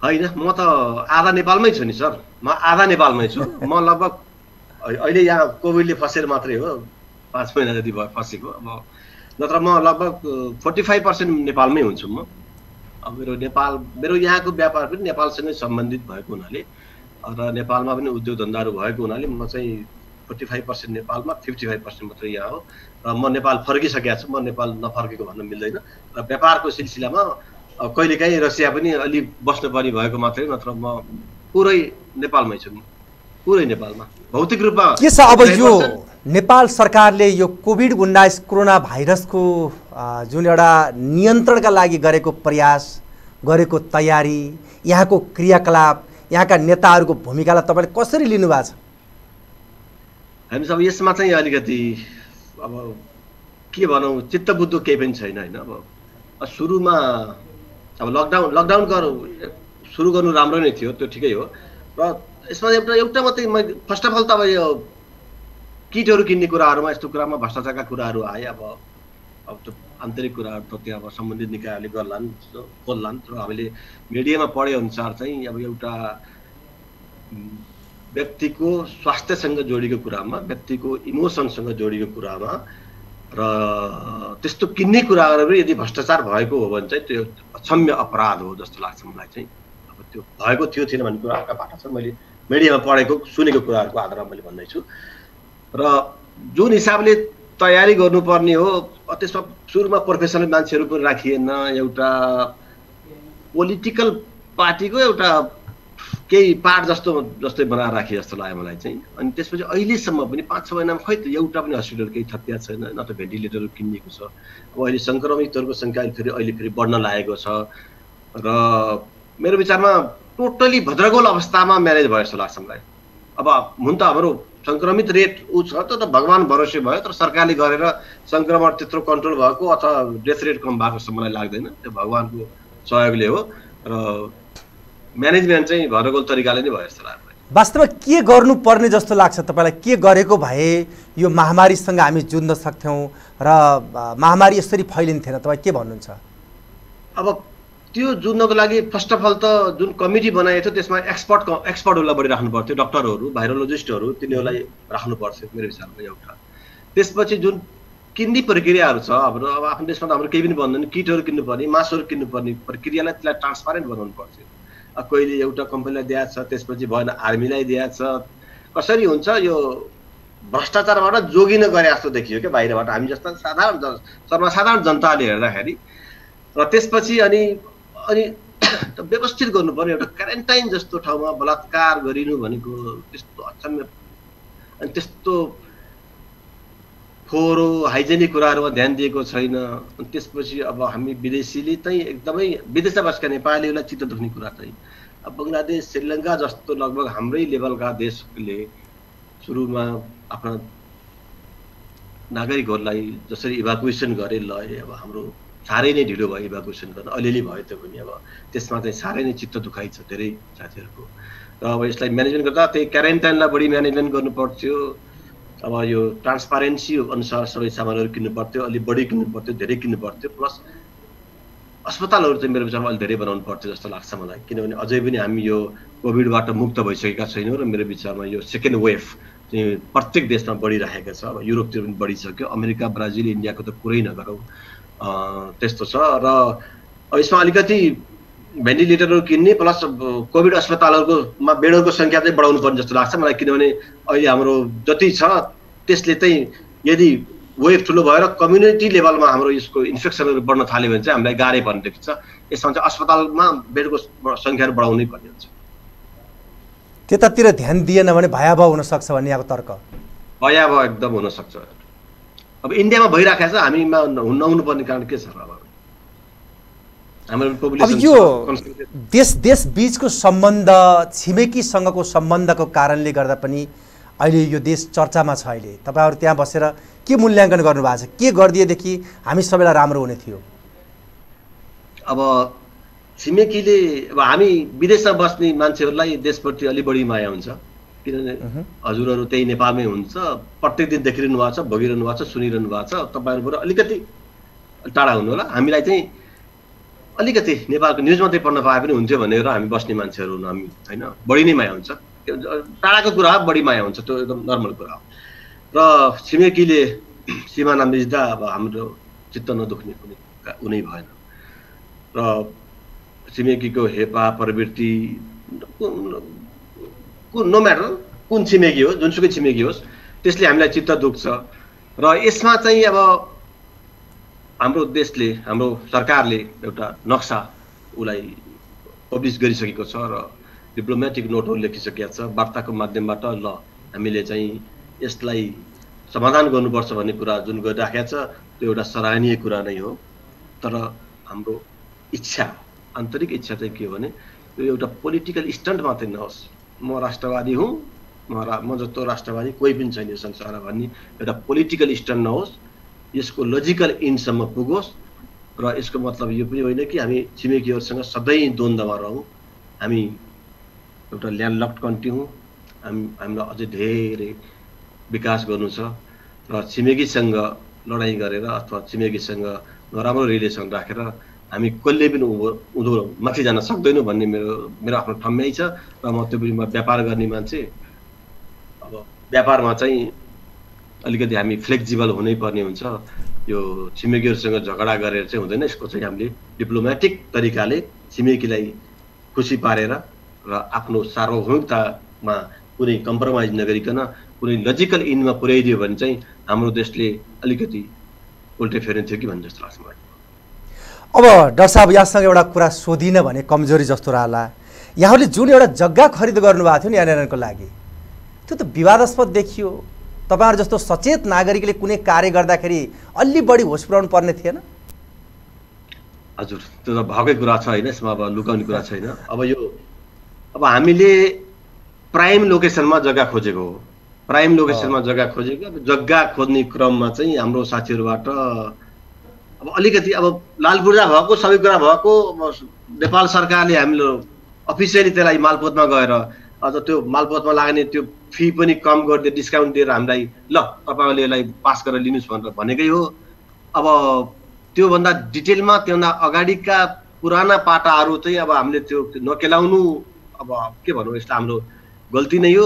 होइन, म त आधा नेपालमै छु नि सर, म आधा नेपालमै छु। म लगभग अहिले यहाँ कोभिडले फसेर मात्रै हो, 5 महिना जति भयो फसेको। अब नत्र म लगभग 45% नेपालमै हुन्छु म। अब मेरो नेपाल, मेरो यहाँको व्यापार पनि नेपालसँगै सम्बन्धित भएको हुनाले र नेपालमा पनि उद्योग धन्दाहरू भएको हुनाले म चाहिँ 45% नेपालमा, 55% मात्रै यहाँ हो। र म नेपाल फर्किसकेको छु, म नेपाल नफर्केको भन्न मिल्दैन। र व्यापारको सिलसिलामा कहिलेकाहीँ रसिया पनि अलि बस्नुपर्ने भएको मात्रै, नत्र म पुरै नेपालमै छु, पुरै नेपालमा भौतिक रूपमा। के छ अब यो नेपाल सरकारले यो कोभिड-19 कोरोना भाइरसको जुन एउटा नियन्त्रणका लागि गरेको प्रयास, गरेको तयारी, यहाँको क्रियाकलाप, यहाँका नेताहरूको भूमिकालाई तपाईँले कसरी लिनुभएको छ? हामी सब यसमा चाहिँ अलिकति अब के भनौँ, चित्तबुद्धो केही पनि छैन होइन। अब सुरुमा अब लकडाउन सुरु गर्नु राम्रो नै थियो, त्यो ठिकै हो। र यसमा एउटा मात्रै फर्स्ट अफ अल त अब यो किटहरू किन्ने कुराहरूमा, यस्तो कुरामा भ्रष्टाचारका कुराहरू आए। अब त्यो आन्तरिक कुराहरू त त्यहाँ अब सम्बन्धित निकायहरूले गर्लान्, खोल्लान्। र हामीले मिडियामा पढेअनुसार चाहिँ अब एउटा व्यक्तिको स्वास्थ्यसँग जोडिएको कुरामा, व्यक्तिको इमोसनसँग जोडिएको कुरामा र त्यस्तो किन्ने कुराहरू यदि भ्रष्टाचार भएको हो भने चाहिँ त्यो अक्षम्य अपराध हो जस्तो लाग्छ मलाई चाहिँ। अब त्यो भएको थियो थिएन भन्ने कुराहरूका बाटा छ, मैले मिडियामा पढेको सुनेको कुराहरूको आधारमा मैले भन्दैछु। र जुन हिसाबले तयारी गर्नुपर्ने हो, त्यसमा सुरुमा प्रोफेसनल मान्छेहरू पनि राखिएन। एउटा पोलिटिकल पार्टी को एउटा केही पार्ट जस्तै बना राखे जस्तो लाग्यो मलाई चाहिँ। अनि त्यसपछि अहिलेसम्म पनि 5-6 महिनामा खै त एउटा पनि हस्पिटल केही थपिया छैन, न त भेन्टिलेटर किन्नेको छ। अब अहिले संक्रमितहरुको संख्या अहिले फेरि बढ्न लागेको छ र मेरो विचारमा टोटली भद्रगोल अवस्थामा म्यानेज भयो जस्तो लाग्छ मलाई। अब हुन त हाम्रो संक्रमित रेट उ छ तर भगवान भरोसे भयो, तर सरकारले गरेर संक्रमण त्यत्रो कन्ट्रोल भएको अथवा डेथ रेट कम भएको जस्तो मलाई लाग्दैन, त्यो भगवानको सहयोगले हो र म्यानेजमेन्ट चाहिँ भद्रगोल तरिकाले नै भयो जस्तो लाग्छ। वास्तवमा के गर्नुपर्ने जस्तो लाग्छ तपाईलाई? के गरेको भए यो महामारीसँग हामी जुझ्न सक्थ्यौं र महामारी यसरी फैलिन्थेन? तपाई के भन्नुहुन्छ? अब त्यो जुझ्नको लागि फर्स्ट अफ अल त जुन कमिटी बनाएको थियो त्यसमा एक्सपर्टहरूलाई बढी राख्नु पर्थ्यो, डाक्टरहरू, भाइरोलोजिस्टहरू, तिनीहरूलाई राख्नु पर्थ्यो मेरो हिसाबमा एउटा। त्यसपछि जुन किन्ने प्रक्रियाहरू छ हाम्रो, अब आफ्नो देशमा त हाम्रो केही पनि भन्दैन, किटहरू किन्नुपर्ने, मासुहरू किन्नुपर्ने प्रक्रियालाई त्यसलाई ट्रान्सपारेन्ट बनाउनु पर्थ्यो। कहिले एउटा कम्पनीलाई दिएको छ, त्यसपछि भएन आर्मीलाई दिएको छ, कसरी हुन्छ यो भ्रष्टाचारबाट जोगिन गरे जस्तो देखियो क्या बाहिरबाट हामी जस्ता साधारण सर्वसाधारण जनताले हेर्दाखेरि। र त्यसपछि अनि व्यवस्थित गर्नुपर्ने एउटा क्वारेन्टाइन जस्तो ठाउँमा बलात्कार गरिनु भनेको त्यस्तो अचम्म, अनि त्यस्तो फोहोरो हाइजेनिक कुराहरूमा ध्यान दिएको छैन। अनि त्यसपछि अब हामी विदेशीले चाहिँ एकदमै विदेशमा बसेका नेपालीहरूलाई चित्त दुख्ने कुरा चाहिँ अब बङ्गलादेश, श्रीलङ्का जस्तो लगभग हाम्रै लेभलका देशले सुरुमा आफ्ना नागरिकहरूलाई जसरी इभ्याकुएसन गरे ल, अब हाम्रो साह्रै नै ढिलो भयो इभ्याकुएसन गर्न, अलिअलि भयो त्यो पनि। अब त्यसमा चाहिँ साह्रै नै चित्त दुखाइ छ धेरै साथीहरूको। र अब यसलाई म्यानेजमेन्ट गर्दा त्यही क्वारेन्टाइनलाई बढी म्यानेजमेन्ट गर्नु पर्थ्यो। अब यो ट्रान्सपारेन्सी अनुसार सबै सामानहरू किन्नु पर्थ्यो, अलिक बढी किन्नु पर्थ्यो, धेरै किन्नु पर्थ्यो। प्लस अस्पतालहरू चाहिँ मेरो विचारमा अलिक धेरै बनाउनु पर्थ्यो जस्तो लाग्छ मलाई, किनभने अझै पनि हामी यो कोभिडबाट मुक्त भइसकेका छैनौँ र मेरो विचारमा यो सेकेन्ड वेभ चाहिँ प्रत्येक देशमा बढिरहेको छ। अब युरोपतिर पनि बढिसक्यो, अमेरिका, ब्राजिल, इन्डियाको त कुरै नगरौँ, त्यस्तो छ। र यसमा अलिकति भेन्टिलेटरहरू किन्ने प्लस कोभिड अस्पतालहरूकोमा बेडहरूको सङ्ख्या चाहिँ बढाउनु पर्ने जस्तो लाग्छ मलाई, किनभने अहिले हाम्रो जति छ त्यसले चाहिँ यदि वेभ ठुलो भएर कम्युनिटी लेभलमा हाम्रो यसको इन्फेक्सनहरू बढ्न थाल्यो भने चाहिँ हामीलाई गाह्रै पर्ने देखिन्छ। यसमा चाहिँ अस्पतालमा बेडको सङ्ख्याहरू बढाउनै पर्ने हुन्छ। त्यतातिर ध्यान दिएन भने भयावह हुनसक्छ भन्ने यहाँको तर्क? भयावह एकदम हुनसक्छ। अब इन्डियामा भइराखेको छ, हामीमा नहुनुपर्ने कारण के छ? अब यो देश बीचको सम्बन्ध, छिमेकीसँगको सम्बन्धको कारणले गर्दा पनि अहिले यो देश चर्चामा छ। अहिले तपाईँहरू त्यहाँ बसेर के मूल्याङ्कन गर्नुभएको छ? के गरिदिएदेखि हामी सबैलाई राम्रो हुने थियो? अब छिमेकीले, अब हामी विदेशमा बस्ने मान्छेहरूलाई देशप्रति अलि बढी माया हुन्छ, किनभने हजुरहरू त्यही नेपालमै हुनुहुन्छ, प्रत्येक दिन देखिरहनु भएको छ, भोगिरहनु भएको छ, सुनिरहनु भएको छ। तपाईँहरूबाट अलिकति टाढा हुनु होला, हामीलाई चाहिँ अलिकति नेपालको न्युज मात्रै पढ्न पाए पनि हुन्थ्यो भनेर हामी बस्ने मान्छेहरू हामी होइन, बढी नै माया हुन्छ। टाढाको कुरा बढी माया हुन्छ, त्यो एकदम नर्मल कुरा हो। र छिमेकीले सिमाना मिच्दा अब हाम्रो चित्त नदुख्ने कुनै भएन। र छिमेकीको हेपा प्रवृत्ति नो म्याटर कुन छिमेकी हो, जुनसुकै छिमेकी होस्, त्यसले हामीलाई चित्त दुख्छ। र यसमा चाहिँ अब हाम्रो देशले, हाम्रो सरकारले एउटा नक्सा उसलाई पब्लिस गरिसकेको छ र डिप्लोमेटिक नोटहरू लेखिसकेको छ, वार्ताको माध्यमबाट ल हामीले चाहिँ यसलाई समाधान गर्नुपर्छ भन्ने कुरा जुन गरिराखेको छ त्यो एउटा सराहनीय कुरा नै हो। तर हाम्रो इच्छा, आन्तरिक इच्छा चाहिँ के हो भने यो एउटा पोलिटिकल स्टन्ट मात्रै नहोस्, म राष्ट्रवादी हूँ, म जस्तो राष्ट्रवादी कोही पनि छैन यो संसारमा भन्ने एउटा पोलिटिकल स्टन्ट नहोस्, यसको लजिकल इन्डसम्म पुगोस्। र यसको मतलब यो पनि होइन कि हामी छिमेकीहरूसँग सधैँ द्वन्द्वमा रहौँ। हामी एउटा ल्यान्डलक्ड कन्ट्री हौँ, हामीलाई अझै धेरै विकास गर्नु छ। र छिमेकीसँग लडाइँ गरेर अथवा छिमेकीसँग नराम्रो रिलेसन राखेर हामी कहिले पनि उँधो माथि जान सक्दैनौँ भन्ने मेरो आफ्नो ठम्याइ छ। र म त्यो पनि व्यापार गर्ने मान्छे, अब व्यापारमा चाहिँ अलिकति हामी फ्लेक्जिबल हुनै पर्ने हुन्छ। यो छिमेकीहरूसँग झगडा गरेर चाहिँ हुँदैन, यसको चाहिँ हामीले डिप्लोमेटिक तरिकाले छिमेकीलाई खुसी पारेर र आफ्नो सार्वभौमिकतामा कुनै कम्प्रोमाइज नगरिकन कुनै लजिकल इनमा पुर्याइदियो भने चाहिँ हाम्रो देशले अलिकति उल्टे फेर्ने थियो कि भन्ने जस्तो लाग्छ मलाई। अब डाक्टर साहब यहाँसँग एउटा कुरा सोधिन भने कमजोरी जस्तो रहला। यहाँले जुन एउटा जग्गा खरिद गर्नुभएको थियो नि एनआरएनको लागि, त्यो त विवादास्पद देखियो। तपाईहरु जस्तो सचेत नागरिकले कुनै कार्य गर्दाखेरि अलि बढी होस पुर्याउनु पर्ने थिएन? हजुर, त्यो त भएकै कुरा छ हैन, यसमा अब लुकाउने कुरा छैन। अब यो अब हामीले प्राइम लोकेसनमा जग्गा खोजेको हो, प्राइम लोकेसनमा जग्गा खोजेको। अब जग्गा खोज्ने क्रममा चाहिँ हाम्रो साथीहरुबाट अब अलिकति अब लालबुर्जा भएको सबै कुरा भएको नेपाल सरकारले हामीले अफिसियली त्यसलाई मालपोतमा गएर अझ त्यो मालपोतमा लाग्ने त्यो फी पनि कम गरिदिए, डिस्काउन्ट दिएर हामीलाई ल तपाईहरुले यसलाई पास गरेर लिनुस् भनेर भनेकै हो। अब त्योभन्दा डिटेलमा त्योभन्दा अगाडिका पुराना पाटाहरू चाहिँ अब हामीले त्यो नकेलाउनु अब के भनौँ, यस्तो हाम्रो गल्ती नै हो।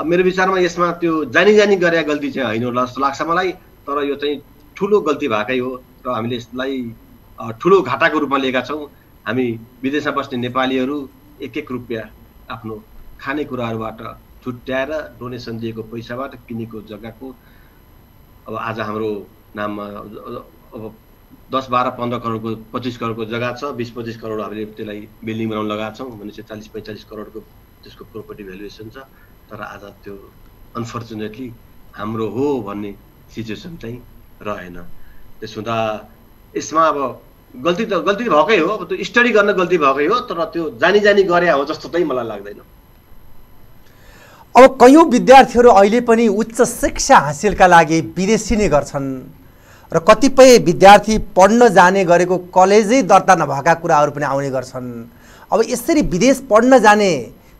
अब मेरो विचारमा यसमा त्यो जानी जानी गरेका गल्ती चाहिँ हैन होला जस्तो लाग्छ मलाई, तर यो चाहिँ ठुलो गल्ती भएकै हो र हामीले यसलाई ठुलो घाटाको रूपमा लिएका छौँ। हामी विदेशमा बस्ने नेपालीहरू एक रुपैयाँ आफ्नो खानेकुराहरूबाट छुट्याएर डोनेसन दिएको पैसाबाट किनेको जग्गाको अब आज हाम्रो नाममा अब 10-12-15 करोडको 25 करोडको जग्गा छ, 20-25 करोड हामीले त्यसलाई बिल्डिङ बनाउन लगाएको छौँ भनेपछि 40-45 करोडको त्यसको प्रोपर्टी भ्यालुएसन छ। तर आज त्यो अनफर्चुनेटली हाम्रो हो भन्ने सिचुएसन चाहिँ रहेन। त्यस हुँदा यसमा अब गल्ती त भएकै हो, अब त्यो स्टडी गर्न गल्ती भएकै हो, तर त्यो जानी जानी गरे हो जस्तो चाहिँ मलाई लाग्दैन। अब कयौं विद्यार्थीहरू अहिले पनि उच्च शिक्षा हासिलका लागि विदेशी नै गर्छन् र कतिपय विद्यार्थी पढ्न जाने गरेको कलेजै दर्ता नभएका कुराहरू पनि आउने गर्छन्। अब यसरी विदेश पढ्न जाने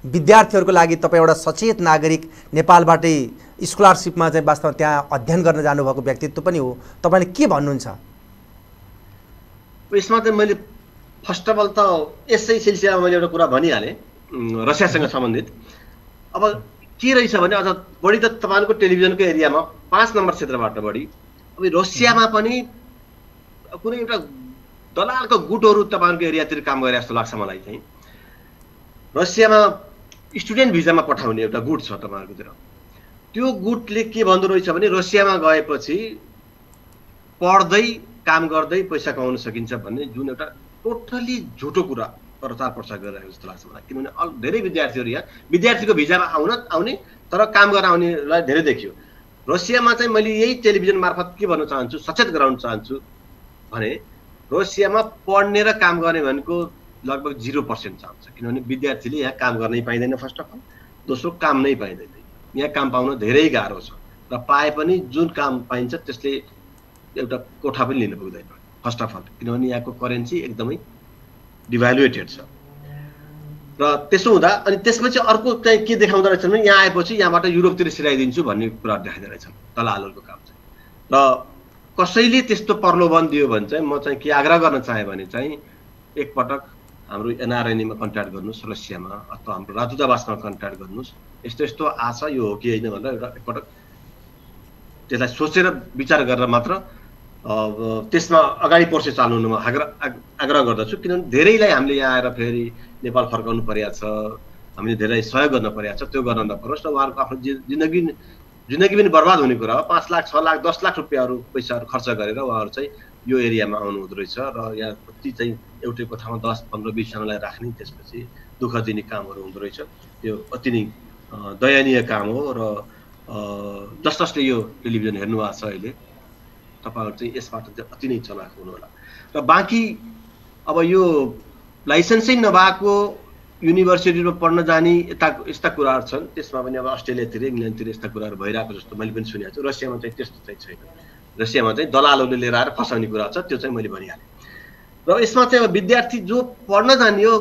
विद्यार्थीहरुको लागि तपाई एउटा सचेत नागरिक नेपालबाटै स्कॉलरशिपमा चाहिँ वास्तवमा त्यहाँ अध्ययन गर्न जानुभएको व्यक्तित्व पनि हो, तपाईले के भन्नुहुन्छ? यसमा चाहिँ मैले फर्स्ट अफ अल त यसै सिलसिलामा मैले एउटा कुरा भनिहाले रसियासँग सम्बन्धित। अब के रहेछ भने अझ बढी त तपाईको टेलिभिजनको एरियामा 5 नम्बर क्षेत्रबाट बढी अब रसियामा पनि कुनै एउटा दलालको गुटहरू तपाईको एरियातिर काम गरे जस्तो लाग्छ मलाई। चाहिँ रसियामा स्टुडेन्ट भिजामा पठाउने एउटा गुट छ तपाईहरुतिर, त्यो गुटले के भन्दो रहेछ भने रसियामा गएपछि पढ्दै काम गर्दै पैसा कमाउन सकिन्छ भन्ने जुन एउटा टोटली झुटो कुरा प्रचार प्रसार गरिरहेको जस्तो लाग्छ मलाई। किनभने धेरै विद्यार्थीहरू यहाँ विद्यार्थीको भिजामा आउने तर काम गर्न आउनेलाई धेरै देखियो। रसियामा चाहिँ मैले यही टेलिभिजन मार्फत के भन्न चाहन्छु, सचेत गराउन चाहन्छु भने रसियामा पढ्ने र काम गर्ने भनेको लगभग 0% चाहन्छ। किनभने विद्यार्थीले यहाँ काम गर्नै पाइँदैन फर्स्ट अफ अल, दोस्रो काम नै पाइँदैन, यहाँ काम पाउन धेरै गाह्रो छ र पाए पनि जुन काम पाइन्छ त्यसले एउटा कोठा पनि लिन पुग्दैन फर्स्ट अफ अल, किनभने यहाँको करेन्सी एकदमै डिभ्यालुएटेड छ। र त्यसो हुँदा अनि त्यसपछि अर्को चाहिँ के देखाउँदो रहेछन् भने यहाँ आएपछि यहाँबाट युरोपतिर सिराइदिन्छु भन्ने कुरा देखाइदो रहेछन् दलालहरूको काम चाहिँ। र कसैले त्यस्तो प्रलोभन दियो भने चाहिँ म चाहिँ के आग्रह गर्न चाहे भने चाहिँ एकपटक हाम्रो एनआरएनएमा कन्ट्याक्ट गर्नुहोस्, रसियामा अथवा हाम्रो राजदूतावासमा कन्ट्याक्ट गर्नुहोस्, यस्तो यस्तो आशा यो हो कि होइन भनेर एउटा एकपटक त्यसलाई सोचेर विचार गरेर मात्र त्यसमा अगाडि प्रोसेस चाल्नु म आग्रह गर्दछु। किनभने धेरैलाई हामीले यहाँ आएर फेरि नेपाल फर्काउनु परेको छ, हामीले धेरै सहयोग गर्न परेको छ, त्यो गर्न नपरोस् र उहाँहरूको आफ्नो जिन्दगी पनि बर्बाद हुने कुरा हो। 5 लाख 6 लाख 10 लाख रुपियाँहरू पैसाहरू खर्च गरेर उहाँहरू चाहिँ यो एरियामा आउनु हुँदो रहेछ र यहाँ कति चाहिँ एउटै कोठामा 10-15-20 जनालाई राख्ने त्यसपछि दुःख दिने कामहरू हुँदो रहेछ। त्यो अति नै दयनीय काम हो र जसले यो टेलिभिजन हेर्नु भएको छ अहिले तपाईँहरू चाहिँ यसबाट चाहिँ अति नै चलाक हुनुहोला। र बाँकी अब यो लाइसेन्सै नभएको युनिभर्सिटीमा पढ्न जाने यस्ता कुराहरू छन्, त्यसमा पनि अब अस्ट्रेलियातिर इङ्ल्यान्डतिर यस्ता कुराहरू भइरहेको जस्तो मैले पनि सुनेको छु। रसियामा चाहिँ त्यस्तो चाहिँ छैन, रसियामा चाहिँ दलालहरूले लिएर आएर फसाउने कुरा छ, त्यो चाहिँ मैले भनिहालेँ। र यसमा चाहिँ अब विद्यार्थी जो पढ्न जाने हो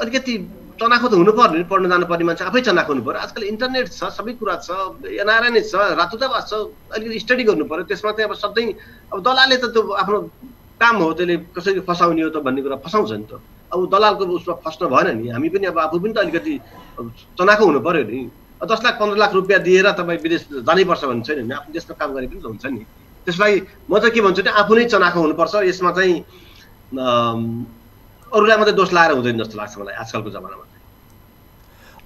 अलिकति चनाखो त हुनुपर्ने, पढ्न जानुपर्ने मान्छे आफै चनाखो हुनु पर्यो। आजकल इन्टरनेट छ, सबै कुरा छ, एनआरएनए छ, राजदूतावास छ, अलिकति स्टडी गर्नु पर्यो। त्यसमा चाहिँ अब सधैँ अब दलालले त त्यो आफ्नो काम हो, त्यसले कसरी फसाउने हो त भन्ने कुरा फसाउँछ नि त। अब दलालको उसमा फस्न भएन नि, हामी पनि अब आफू पनि त अलिकति चनाखो हुनु पर्यो नि। 10 लाख 15 लाख रुपियाँ दिएर तपाईँ विदेश जानैपर्छ भन्ने छैन नि, आफ्नो देशमा काम गरे पनि त हुन्छ नि। त्यसलाई म चाहिँ के भन्छु भने आफू नै चनाखो हुनुपर्छ, यसमा चाहिँ अरूलाई मात्रै दोष लाएर हुँदैन जस्तो लाग्छ मलाई आजकलको जमानामा।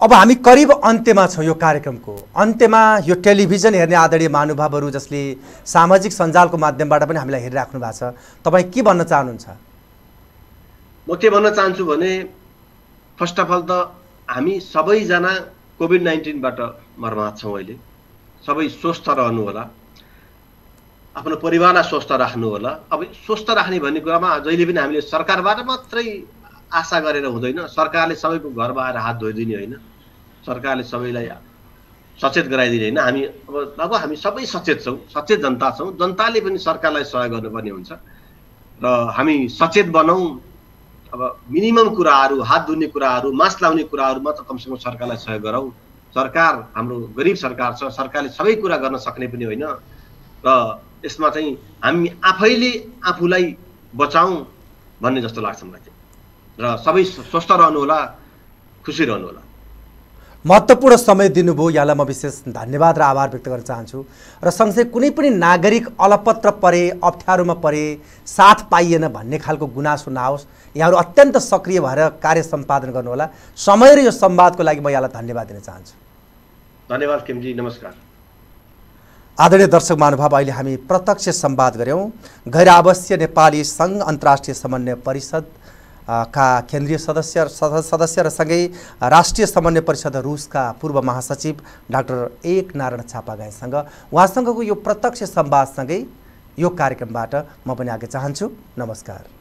अब हामी करिब अन्त्यमा छौँ यो कार्यक्रमको, अन्त्यमा यो टेलिभिजन हेर्ने आदरणीय महानुभावहरू जसले सामाजिक सञ्जालको माध्यमबाट पनि हामीलाई हेरिराख्नु भएको छ, तपाईँ के भन्न चाहनुहुन्छ? म के भन्न चाहन्छु भने फर्स्ट अफ अल त हामी सबैजना कोभिड-19बाट मर्माहत छौं। अहिले सबै स्वस्थ रहनु होला, आफ्नो परिवारलाई स्वस्थ राख्नु होला। अब स्वस्थ राख्ने भन्ने कुरामा जहिले पनि हामीले सरकारबाट मात्रै आशा गरेर हुँदैन। सरकारले सबैको घरमा आएर हात धोइदिने होइन, सरकारले सबैलाई सचेत गराइदिने होइन। हामी अब हामी सबै सचेत छौं, सचेत जनता छौं। जनताले पनि सरकारलाई सहयोग गर्नुपर्ने हुन्छ र हामी सचेत बनौं। अब मिनिमम कुराहरू, हात धुने कुराहरू, मास्क लाउने कुराहरूमा त कमसेकम सरकारलाई सहयोग गरौं। सरकार हाम्रो गरिब सरकार छ, सरकारले सबै कुरा गर्न सक्ने पनि होइन र यसमा चाहिँ हामी आफैले आफूलाई बचाउँ भन्ने जस्तो लाग्छ मलाई। र सबै स्वस्थ रहनु होला, खुसी रहनु होला। महत्त्वपूर्ण समय दिनुभयो, यहाँलाई म विशेष धन्यवाद र आभार व्यक्त गर्न चाहन्छु। र सँगसँगै कुनै पनि नागरिक अलपत्र परे, अप्ठ्यारोमा परे, साथ पाइएन भन्ने खालको गुनासो नहोस्, यहाँहरू अत्यन्त सक्रिय भएर कार्य सम्पादन गर्नुहोला। समय र यो संवादको लागि म यहाँलाई धन्यवाद दिन चाहन्छु। धन्यवाद किमजी, नमस्कार। आदरणीय दर्शक महानुभाव, अहिले हामी प्रत्यक्ष संवाद गऱ्यौँ गैरावासिय नेपाली संघ अन्तर्राष्ट्रिय समन्वय परिषद का केन्द्रीय सदस्य र सँगै राष्ट्रिय समन्वय परिषद रुसका पूर्व महासचिव डा एकनारायण चापागाईंसँग उहाँसँगको यो प्रत्यक्ष संवादसँगै यो कार्यक्रमबाट म पनि आगे चाहन्छु। नमस्कार।